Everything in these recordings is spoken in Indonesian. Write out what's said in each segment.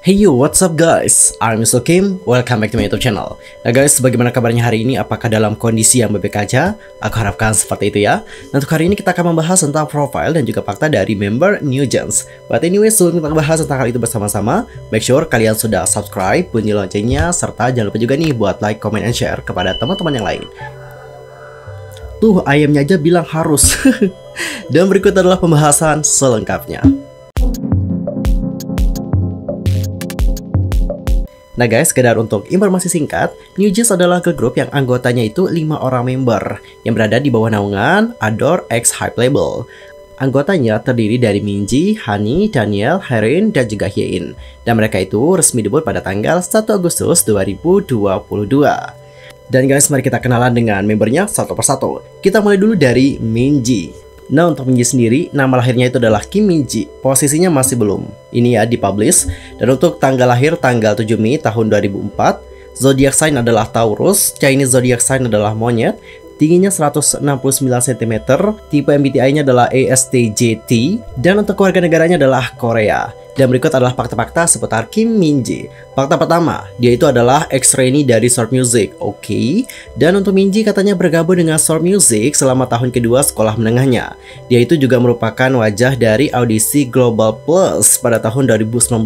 Hey yo, what's up guys? I'm Yusril Kim, welcome back to my YouTube channel. Nah guys, bagaimana kabarnya hari ini? Apakah dalam kondisi yang baik-baik aja? Aku harapkan seperti itu ya. Nah untuk hari ini kita akan membahas tentang profile dan juga fakta dari member NewJeans. But anyway, sebelum kita membahas tentang hal itu bersama-sama, make sure kalian sudah subscribe, bunyi loncengnya, serta jangan lupa juga nih buat like, comment, and share kepada teman-teman yang lain. Tuh, ayamnya aja bilang harus. Dan berikut adalah pembahasan selengkapnya. Nah guys, sekedar untuk informasi singkat, NewJeans adalah girl group yang anggotanya itu 5 orang member yang berada di bawah naungan ADOR X HYBE label. Anggotanya terdiri dari Minji, Hanni, Danielle, Haerin, dan juga Hyein. Dan mereka itu resmi debut pada tanggal 1 Agustus 2022. Dan guys, mari kita kenalan dengan membernya satu persatu. Kita mulai dulu dari Minji. Nah untuk Minji sendiri, nama lahirnya itu adalah Kim Minji. Posisinya masih belum ini ya dipublish. Dan untuk tanggal lahir tanggal 7 Mei tahun 2004, zodiak sign adalah Taurus, Chinese zodiak sign adalah monyet, tingginya 169 cm, tipe MBTI-nya adalah ASTJT, dan untuk keluarga negaranya adalah Korea. Dan berikut adalah fakta-fakta seputar Kim Minji. Fakta pertama, dia itu adalah ex-trainee dari Short Music. Oke. Dan untuk Minji katanya bergabung dengan Short Music selama tahun kedua sekolah menengahnya. Dia itu juga merupakan wajah dari audisi Global Plus pada tahun 2019.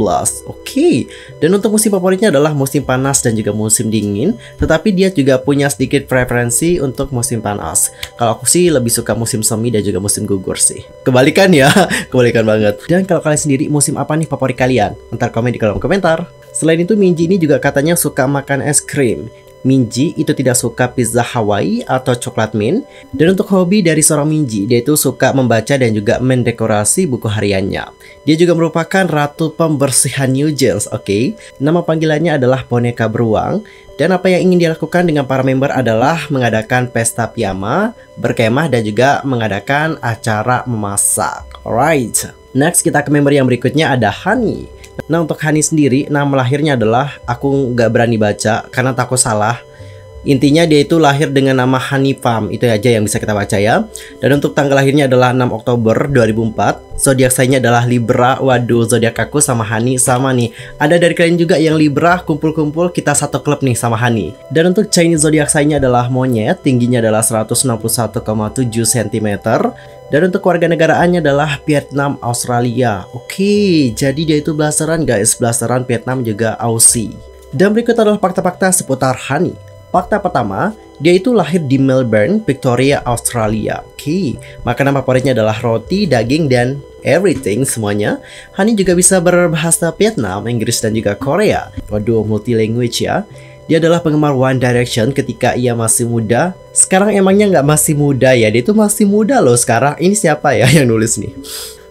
Oke. Dan untuk musim favoritnya adalah musim panas dan juga musim dingin. Tetapi dia juga punya sedikit preferensi untuk musim panas. Kalau aku sih lebih suka musim semi dan juga musim gugur sih. Kebalikan ya, kebalikan banget. Dan kalau kalian sendiri musim apa nih favorit kalian? Ntar komen di kolom komentar. Selain itu, Minji ini juga katanya suka makan es krim. Minji itu tidak suka pizza Hawaii atau coklat mint. Dan untuk hobi dari seorang Minji, dia itu suka membaca dan juga mendekorasi buku hariannya. Dia juga merupakan ratu pembersihan NewJeans, oke. Nama panggilannya adalah boneka beruang. Dan apa yang ingin dia lakukan dengan para member adalah mengadakan pesta piyama, berkemah, dan juga mengadakan acara memasak. Alright. Next, kita ke member yang berikutnya ada Hanni. Nah, untuk Hanni sendiri, nama lahirnya adalah, aku nggak berani baca karena takut salah. Intinya dia itu lahir dengan nama Hanni Pham, itu aja yang bisa kita baca ya. Dan untuk tanggal lahirnya adalah 6 Oktober 2004. Zodiak sign-nya adalah Libra. Waduh, zodiak aku sama Hanni sama nih. Ada dari kalian juga yang Libra, kumpul-kumpul kita satu klub nih sama Hanni. Dan untuk Chinese zodiak sign-nya adalah monyet, tingginya adalah 161,7 cm. Dan untuk keluarga negaraannya adalah Vietnam, Australia. Oke, jadi dia itu blasteran guys, blasteran Vietnam juga Aussie. Dan berikut adalah fakta-fakta seputar Hanni. Fakta pertama, dia itu lahir di Melbourne, Victoria, Australia. Oke, makanan favoritnya adalah roti, daging, dan everything semuanya. Hanni juga bisa berbahasa Vietnam, Inggris, dan juga Korea. Waduh, multilanguage ya. Dia adalah penggemar One Direction ketika ia masih muda. Sekarang emangnya nggak masih muda ya? Dia itu masih muda loh sekarang. Ini siapa ya yang nulis nih?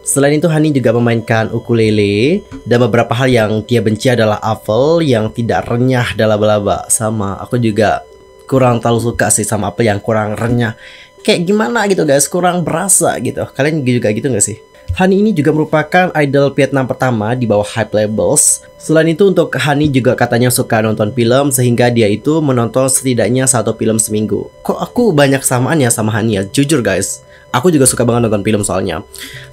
Selain itu, Hanni juga memainkan ukulele. Dan beberapa hal yang dia benci adalah apel yang tidak renyah dan laba-laba. Sama, aku juga kurang terlalu suka sih sama apel yang kurang renyah. Kayak gimana gitu guys, kurang berasa gitu. Kalian juga gitu nggak sih? Hanni ini juga merupakan idol Vietnam pertama di bawah HYBE Labels. Selain itu, untuk Hanni juga katanya suka nonton film, sehingga dia itu menonton setidaknya 1 film seminggu. Kok aku banyak samaan ya sama Hanni ya? Jujur guys, aku juga suka banget nonton film soalnya.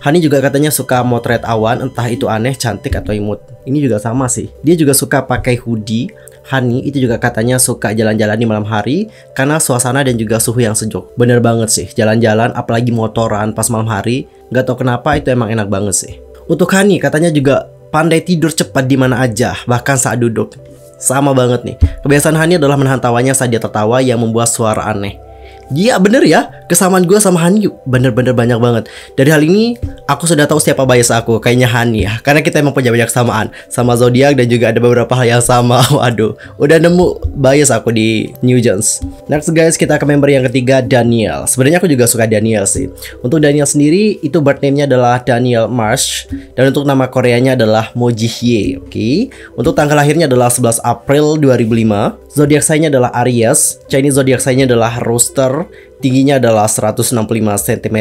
Hanni juga katanya suka motret awan, entah itu aneh, cantik, atau imut. Ini juga sama sih. Dia juga suka pakai hoodie. Hanni itu juga katanya suka jalan-jalan di malam hari karena suasana dan juga suhu yang sejuk. Bener banget sih, jalan-jalan apalagi motoran pas malam hari. Gak tau kenapa itu emang enak banget sih. Untuk Hanni katanya juga pandai tidur cepat di mana aja, bahkan saat duduk. Sama banget nih. Kebiasaan Hanni adalah menahan tawanya saat dia tertawa yang membuat suara aneh. Iya bener ya, kesamaan gue sama Hanni bener-bener banyak banget. Dari hal ini aku sudah tahu siapa bias aku, kayaknya Hanni ya. Karena kita emang punya banyak kesamaan sama zodiak dan juga ada beberapa hal yang sama. Waduh, udah nemu bias aku di NewJeans. Next guys, kita ke member yang ketiga, Danielle. Sebenarnya aku juga suka Danielle sih. Untuk Danielle sendiri itu birth name-nya adalah Danielle Marsh, dan untuk nama Koreanya adalah Mo Ji Hye. Oke. Untuk tanggal lahirnya adalah 11 April 2005. Zodiak sign-nya adalah Aries, Chinese zodiak sign-nya adalah Rooster. Tingginya adalah 165 cm,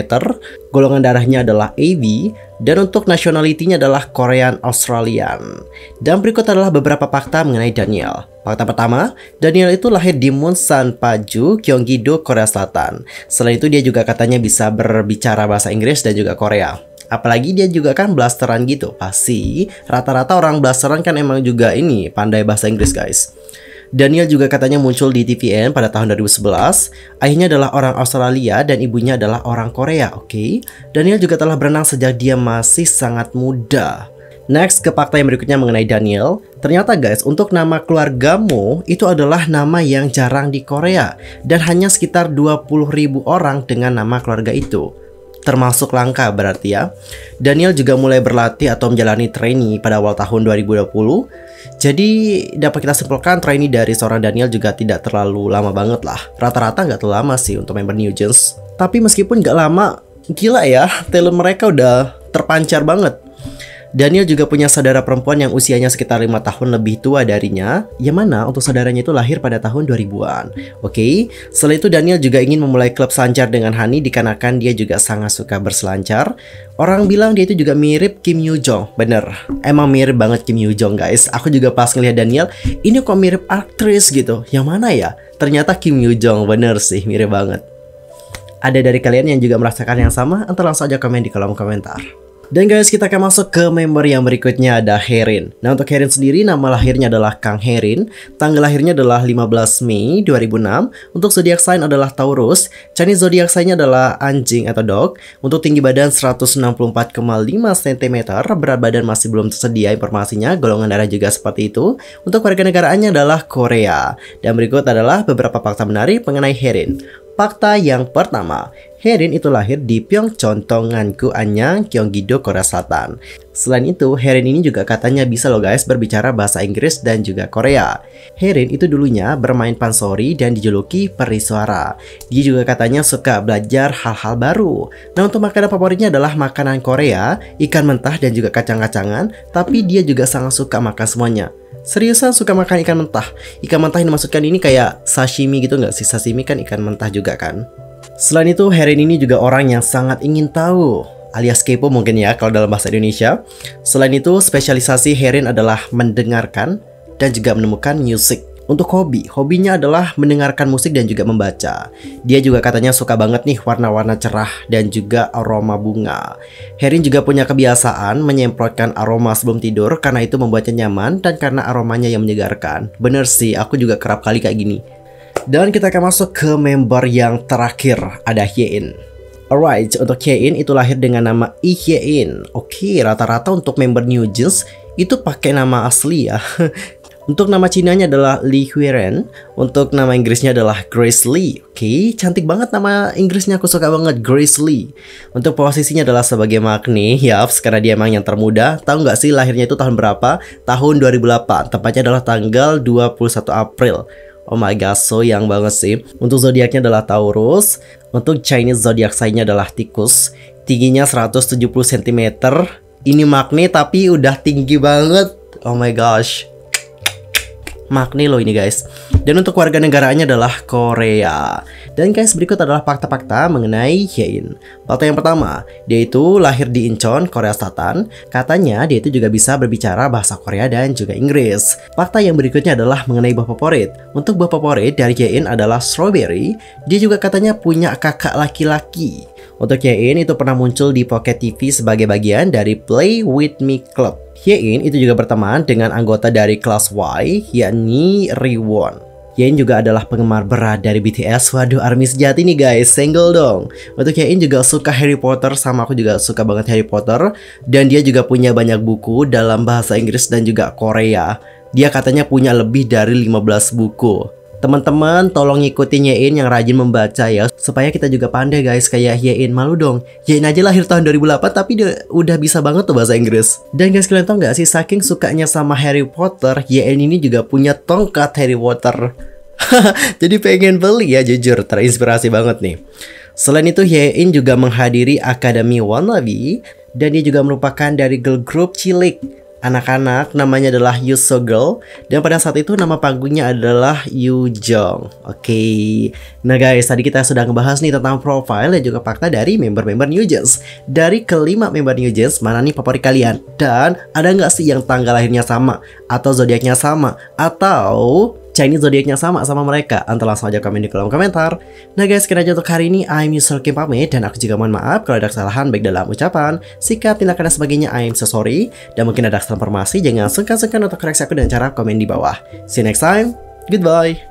golongan darahnya adalah AB, dan untuk nationality-nya adalah Korean Australian. Dan berikut adalah beberapa fakta mengenai Danielle. Fakta pertama, Danielle itu lahir di Munsan, Paju, Gyeonggi-do, Korea Selatan. Selain itu dia juga katanya bisa berbicara bahasa Inggris dan juga Korea. Apalagi dia juga kan blasteran gitu. Pasti rata-rata orang blasteran kan emang juga ini pandai bahasa Inggris, guys. Danielle juga katanya muncul di TVN pada tahun 2011. Ayahnya adalah orang Australia dan ibunya adalah orang Korea, oke? Danielle juga telah berenang sejak dia masih sangat muda. Next, ke fakta yang berikutnya mengenai Danielle. Ternyata guys, untuk nama keluarga Mo itu adalah nama yang jarang di Korea. Dan hanya sekitar 20.000 orang dengan nama keluarga itu. Termasuk langka berarti ya. Danielle juga mulai berlatih atau menjalani trainee pada awal tahun 2020. Jadi dapat kita simpulkan trainee dari seorang Danielle juga tidak terlalu lama banget lah. Rata-rata nggak terlalu lama sih untuk member NewJeans. Tapi meskipun nggak lama, gila ya, talent mereka udah terpancar banget. Danielle juga punya saudara perempuan yang usianya sekitar 5 tahun lebih tua darinya, yang mana untuk saudaranya itu lahir pada tahun 2000-an. Oke, setelah itu Danielle juga ingin memulai klub selancar dengan Hanni dikarenakan dia juga sangat suka berselancar. Orang bilang dia itu juga mirip Kim Yoo Jung, bener. Emang mirip banget Kim Yoo Jung, guys. Aku juga pas ngelihat Danielle, ini kok mirip aktris gitu, yang mana ya? Ternyata Kim Yoo Jung, bener sih, mirip banget. Ada dari kalian yang juga merasakan yang sama? Entar langsung aja komen di kolom komentar. Dan guys, kita akan masuk ke member yang berikutnya, ada Haerin. Nah, untuk Haerin sendiri, nama lahirnya adalah Kang Haerin. Tanggal lahirnya adalah 15 Mei 2006. Untuk zodiak sign adalah Taurus. Chinese zodiak sign-nya adalah anjing atau dog. Untuk tinggi badan 164,5 cm. Berat badan masih belum tersedia informasinya. Golongan darah juga seperti itu. Untuk warganegaraannya adalah Korea. Dan berikut adalah beberapa fakta menarik mengenai Haerin. Fakta yang pertama, Haerin itu lahir di Pyeongchon, Tonggangu, Anyang, Gyeonggi-do, Korea Selatan. Selain itu, Haerin ini juga katanya bisa loh guys berbicara bahasa Inggris dan juga Korea. Haerin itu dulunya bermain pansori dan dijuluki peri suara. Dia juga katanya suka belajar hal-hal baru. Nah, untuk makanan favoritnya adalah makanan Korea, ikan mentah dan juga kacang-kacangan, tapi dia juga sangat suka makan semuanya. Seriusan suka makan ikan mentah. Ikan mentah yang dimaksudkan ini kayak sashimi gitu nggak sih? Sashimi kan ikan mentah juga kan. Selain itu, Haerin ini juga orang yang sangat ingin tahu, alias kepo mungkin ya kalau dalam bahasa Indonesia. Selain itu, spesialisasi Haerin adalah mendengarkan dan juga menemukan musik. Untuk hobinya adalah mendengarkan musik dan juga membaca. Dia juga katanya suka banget nih warna-warna cerah dan juga aroma bunga. Haerin juga punya kebiasaan menyemprotkan aroma sebelum tidur karena itu membuatnya nyaman dan karena aromanya yang menyegarkan. Bener sih, aku juga kerap kali kayak gini. Dan kita akan masuk ke member yang terakhir, ada Hyein. Alright, untuk Hyein itu lahir dengan nama I Hyein. Oke, rata-rata untuk member NewJeans itu pakai nama asli ya. Untuk nama Cinanya adalah Lee Huiren. Untuk nama Inggrisnya adalah Grace Lee. Oke, cantik banget nama Inggrisnya. Aku suka banget, Grace Lee. Untuk posisinya adalah sebagai maknae. Yaps, karena dia emang yang termuda. Tahu nggak sih lahirnya itu tahun berapa? Tahun 2008. Tepatnya adalah tanggal 21 April. Oh my god, so young banget sih. Untuk zodiaknya adalah Taurus. Untuk Chinese zodiak sign-nya adalah tikus. Tingginya 170 cm. Ini maknae tapi udah tinggi banget. Oh my gosh. Maknae loh ini guys. Dan untuk warga negaraannya adalah Korea. Dan guys, berikut adalah fakta-fakta mengenai Hyein. Fakta yang pertama, dia itu lahir di Incheon, Korea Selatan. Katanya dia itu juga bisa berbicara bahasa Korea dan juga Inggris. Fakta yang berikutnya adalah mengenai buah favorit. Untuk buah favorit dari Hyein adalah strawberry. Dia juga katanya punya kakak laki-laki. Untuk Hyein itu pernah muncul di Pocket TV sebagai bagian dari Play With Me Club. Hyein itu juga berteman dengan anggota dari kelas Y, yakni Riwon. Hyein juga adalah penggemar berat dari BTS. Waduh, ARMY sejati nih guys, single dong. Untuk Hyein juga suka Harry Potter, sama aku juga suka banget Harry Potter. Dan dia juga punya banyak buku dalam bahasa Inggris dan juga Korea. Dia katanya punya lebih dari 15 buku. Teman-teman tolong ngikutin Hyein yang rajin membaca ya, supaya kita juga pandai guys kayak Hyein. Malu dong, Hyein aja lahir tahun 2008 tapi dia udah bisa banget tuh bahasa Inggris. Dan guys, kalian tau gak sih saking sukanya sama Harry Potter, Hyein ini juga punya tongkat Harry Potter. Jadi pengen beli ya, jujur terinspirasi banget nih. Selain itu, Hyein juga menghadiri Akademi Wannabe dan dia juga merupakan dari girl group cilik anak-anak, namanya adalah Yuseul Girl. Dan pada saat itu nama panggungnya adalah Yoo Jung. Oke. Nah guys, tadi kita sudah ngebahas nih tentang profile dan juga fakta dari member-member NewJeans. Dari kelima member NewJeans, mana nih favorit kalian? Dan ada nggak sih yang tanggal lahirnya sama? Atau zodiaknya sama? Atau Chinese zodiaknya sama sama mereka? Anta langsung aja komen di kolom komentar. Nah guys, sekian aja untuk hari ini. I'm Yusril Kim pamit, dan aku juga mohon maaf kalau ada kesalahan baik dalam ucapan, sikap, tindakan dan sebagainya. I'm so sorry. Dan mungkin ada kesalahan informasi, jangan sungkan-sungkan untuk koreksi aku dengan cara komen di bawah. See you next time. Goodbye.